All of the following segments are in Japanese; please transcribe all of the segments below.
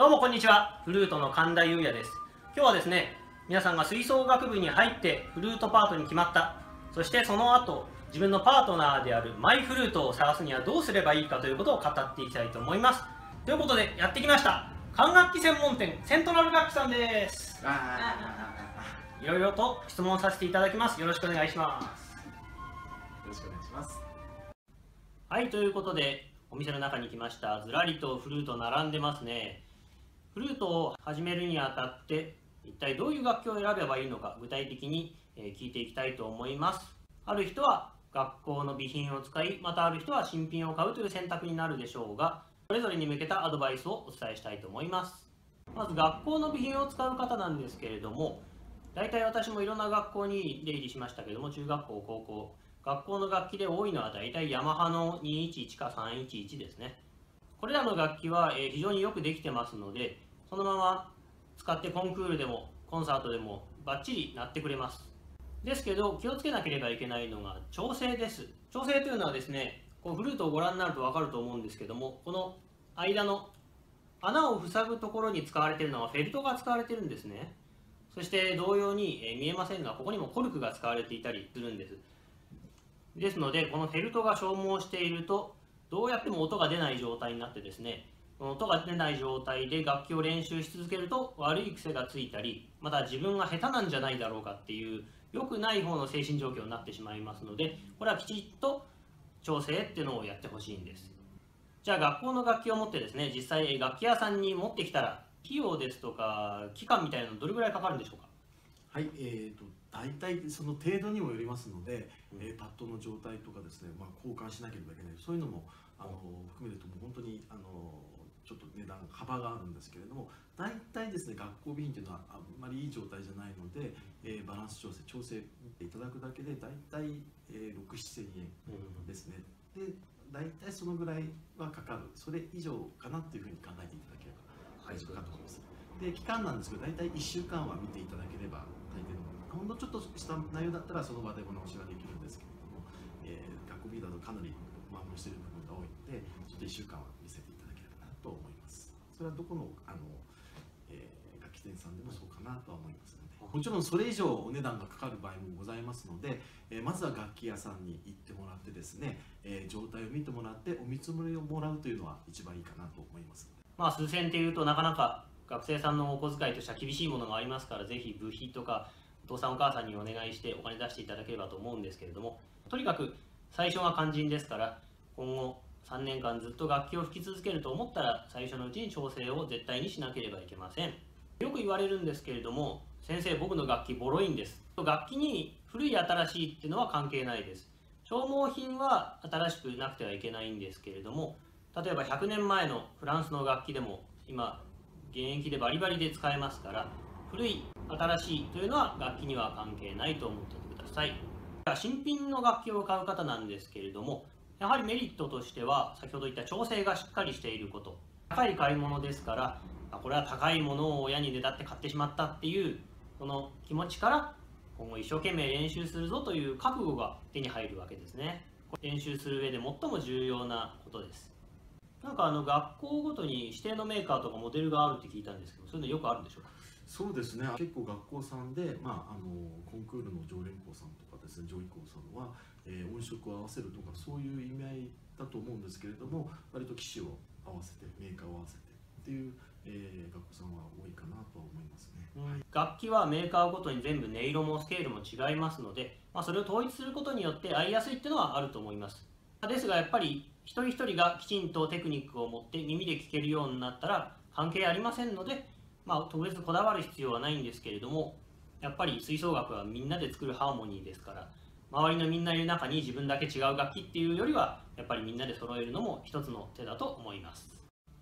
どうもこんにちは、フルートの神田裕也です。今日はですね、皆さんが吹奏楽部に入ってフルートパートに決まった、そしてその後自分のパートナーであるマイフルートを探すにはどうすればいいかということを語っていきたいと思います。ということでやってきました、管楽器専門店セントラル楽器さんです。いろいろと質問させていただきます。よろしくお願いします。よろしくお願いします。はい、ということでお店の中に来ました。ずらりとフルート並んでますね。フルートを始めるにあたって一体どういう楽器を選べばいいのか、具体的に聞いていきたいと思います。ある人は学校の備品を使い、またある人は新品を買うという選択になるでしょうが、それぞれに向けたアドバイスをお伝えしたいと思います。まず学校の備品を使う方なんですけれども、大体私もいろんな学校に出入りしましたけども、中学校、高校、学校の楽器で多いのは大体ヤマハの211か311ですね。これらの楽器は非常によくできてますので、そのまま使ってコンクールでもコンサートでもバッチリ鳴ってくれます。ですけど気をつけなければいけないのが調整です。調整というのはですね、こうフルートをご覧になると分かると思うんですけども、この間の穴を塞ぐところに使われているのはフェルトが使われているんですね。そして同様に見えませんが、ここにもコルクが使われていたりするんです。ですのでこのフェルトが消耗しているとどうやっても音が出ない状態になってですね、この音が出ない状態で楽器を練習し続けると悪い癖がついたり、また自分が下手なんじゃないだろうかっていう良くない方の精神状況になってしまいますので、これはきちっと調整っていうのをやってほしいんです。じゃあ学校の楽器を持ってですね、実際楽器屋さんに持ってきたら費用ですとか期間みたいなのどれぐらいかかるんでしょうか？はい、大体その程度にもよりますので、パッドの状態とかですね、交換しなければいけない、そういうのも含めるともう本当にちょっと値段幅があるんですけれども、大体ですね学校備品というのはあんまりいい状態じゃないので、バランス調整見ていただくだけで大体6,000〜7,000円ですね。で大体そのぐらいはかかる、それ以上かなというふうに考えていただければ大丈夫かと思います。で期間なんですけど、大体1週間は見ていただければ大抵のほんのちょっとした内容だったらその場でお直しができるんですけれども、学校ビーだとかなり満をしている部分が多いので、ちょっと1週間は見せていただければなと思います。それはどこの楽器店さんでもそうかなとは思いますので、もちろんそれ以上お値段がかかる場合もございますので、まずは楽器屋さんに行ってもらってですね、状態を見てもらってお見積もりをもらうというのは一番いいかなと思います。まあ数千っていうとなかなか学生さんのお小遣いとしては厳しいものがありますから、ぜひ部費とかお父さんお母さんにお願いしてお金出していただければと思うんですけれども、とにかく最初が肝心ですから、今後3年間ずっと楽器を弾き続けると思ったら最初のうちに調整を絶対にしなければいけません。よく言われるんですけれども、先生僕の楽器ボロいんです。楽器に古い新しいっていうのは関係ないです。消耗品は新しくなくてはいけないんですけれども、例えば100年前のフランスの楽器でも今現役でバリバリで使えますから、古い新しいというのは楽器には関係ないと思っておいてください。新品の楽器を買う方なんですけれども、やはりメリットとしては先ほど言った調整がしっかりしていること。高い買い物ですから、これは高いものを親にねだって買ってしまったっていうその気持ちから、今後一生懸命練習するぞという覚悟が手に入るわけですね。練習する上で最も重要なことです。なんか学校ごとに指定のメーカーとかモデルがあるって聞いたんですけど、そういうのよくあるんでしょうか？そうですね、結構学校さんで、コンクールの常連校さんとかですね、上位校さんは、音色を合わせるとかそういう意味合いだと思うんですけれども、割と機種を合わせてメーカーを合わせてっていう、学校さんは多いかなとは思いますね。楽器はメーカーごとに全部音色もスケールも違いますので、それを統一することによって合いやすいっていうのはあると思います。ですがやっぱり一人一人がきちんとテクニックを持って耳で聴けるようになったら関係ありませんので、特別こだわる必要はないんですけれども、やっぱり吹奏楽はみんなで作るハーモニーですから、周りのみんなの中に自分だけ違う楽器っていうよりはやっぱりみんなで揃えるのも一つの手だと思います。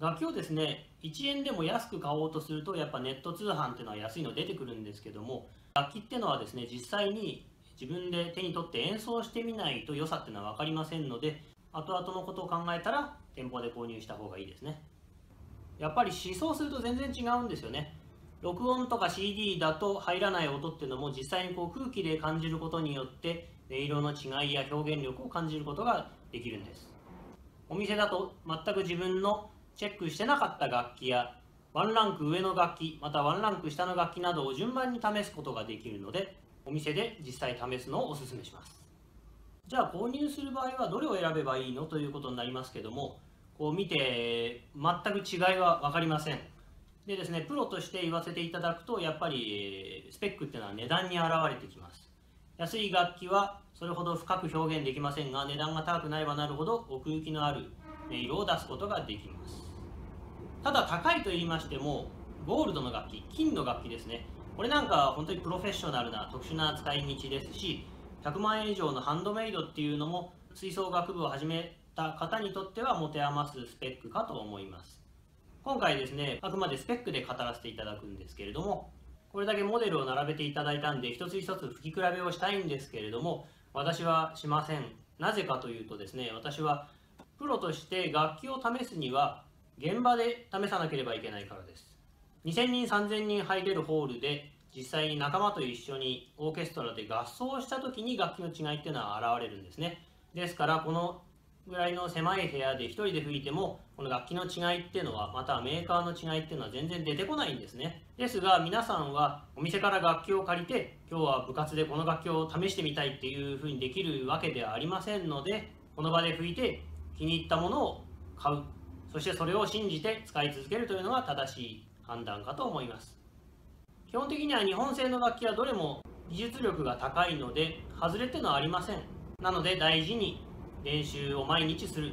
楽器をですね1円でも安く買おうとすると、やっぱネット通販っていうのは安いの出てくるんですけども、楽器っていうのはですね実際に自分で手に取って演奏してみないと良さっていうのは分かりませんので、後々のことを考えたら店舗で購入した方がいいですね。やっぱり試奏すると全然違うんですよね。録音とか CD だと入らない音っていうのも実際にこう空気で感じることによって音色の違いや表現力を感じることができるんです。お店だと全く自分のチェックしてなかった楽器やワンランク上の楽器、またワンランク下の楽器などを順番に試すことができるので、お店で実際試すのをおすすめします。じゃあ購入する場合はどれを選べばいいのということになりますけども、こう見て全く違いは分かりません。でですね、プロとして言わせていただくと、やっぱりスペックっていうのは値段に現れてきます。安い楽器はそれほど深く表現できませんが、値段が高くなればなるほど奥行きのある音色を出すことができます。ただ高いと言いましても、ゴールドの楽器、金の楽器ですね、これなんかは本当にプロフェッショナルな特殊な使い道ですし、100万円以上のハンドメイドっていうのも吹奏楽部を始めた方にとっては持て余すスペックかと思います。今回ですね、あくまでスペックで語らせていただくんですけれども、これだけモデルを並べていただいたんで、一つ一つ吹き比べをしたいんですけれども、私はしません。なぜかというとですね、私はプロとして楽器を試すには現場で試さなければいけないからです。2000人3000人入れるホールで実際に仲間と一緒にオーケストラで合奏した時に楽器の違いっていうのは現れるんですね。ですからこのぐらいの狭い部屋で1人で吹いても、この楽器の違いっていうのは、またメーカーの違いっていうのは全然出てこないんですね。ですが皆さんはお店から楽器を借りて、今日は部活でこの楽器を試してみたいっていうふうにできるわけではありませんので、この場で吹いて気に入ったものを買う、そしてそれを信じて使い続けるというのが正しい判断かと思います。基本的には日本製の楽器はどれも技術力が高いので外れっていうのはありません。なので大事に練習を毎日する、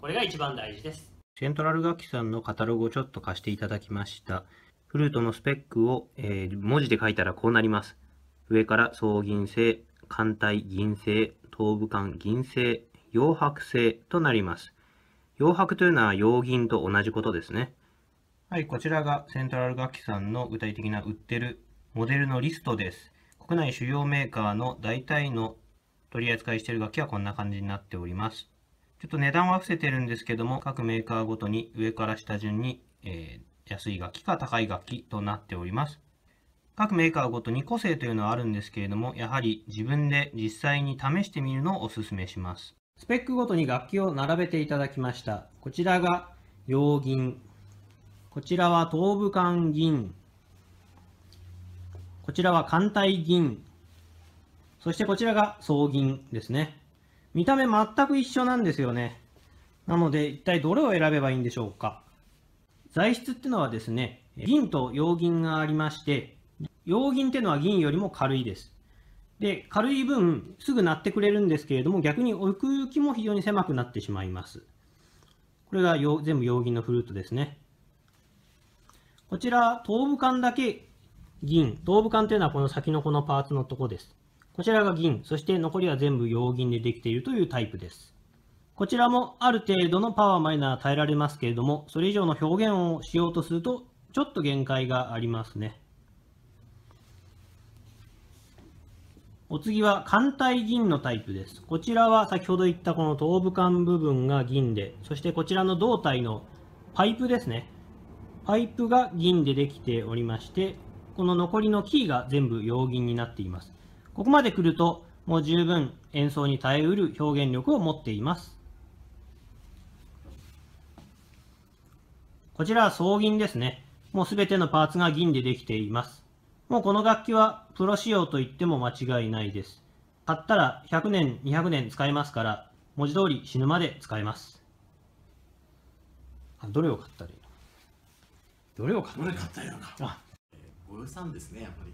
これが一番大事です。セントラル楽器さんのカタログをちょっと貸していただきました。フルートのスペックを、文字で書いたらこうなります。上から双銀性、環帯銀性、頭部間銀性、陽白性となります。陽白というのは陽銀と同じことですね。はい、こちらがセントラル楽器さんの具体的な売ってるモデルのリストです。国内主要メーカーの大体の取り扱いしている楽器はこんな感じになっております。ちょっと値段は伏せてるんですけども、各メーカーごとに上から下順に、安い楽器か高い楽器となっております。各メーカーごとに個性というのはあるんですけれども、やはり自分で実際に試してみるのをおすすめします。スペックごとに楽器を並べていただきました。こちらが陽銀、こちらは頭部間銀、こちらは環帯銀、そしてこちらが双銀ですね。見た目全く一緒なんですよね。なので一体どれを選べばいいんでしょうか。材質ってのはですね、銀と陽銀がありまして、陽銀ってのは銀よりも軽いです。で、軽い分すぐ鳴ってくれるんですけれども、逆に奥行きも非常に狭くなってしまいます。これが全部陽銀のフルートですね。こちら、頭部間だけ銀。頭部間というのはこの先のこのパーツのとこです。こちらが銀、そして残りは全部陽銀でできているというタイプです。こちらもある程度のパワーマイナーは耐えられますけれども、それ以上の表現をしようとすると、ちょっと限界がありますね。お次は環帯銀のタイプです。こちらは先ほど言ったこの頭部間部分が銀で、そしてこちらの胴体のパイプですね。パイプが銀でできておりまして、この残りのキーが全部陽銀になっています。ここまで来ると、もう十分演奏に耐えうる表現力を持っています。こちらは双銀ですね。もうすべてのパーツが銀でできています。もうこの楽器はプロ仕様と言っても間違いないです。買ったら100年、200年使えますから、文字通り死ぬまで使えます。どれを買ったらいいの？どれを買ったらいいのか。ご予算ですね、やっぱり。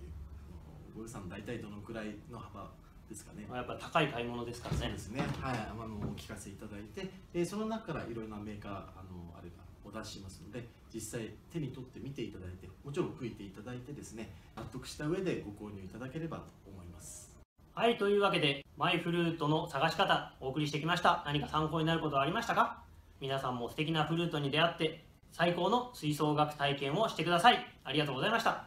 ご予算大体どのくらいの幅ですかね。やっぱ高い買い物ですからね。そうですね。はい、お聞かせいただいて、その中からいろいろなメーカーあればお出ししますので、実際手に取って見ていただいて、もちろん吹いていただいてですね、納得した上でご購入いただければと思います。はい、というわけでマイフルートの探し方お送りしてきました。何か参考になることはありましたか？皆さんも素敵なフルートに出会って、最高の吹奏楽体験をしてください。ありがとうございました。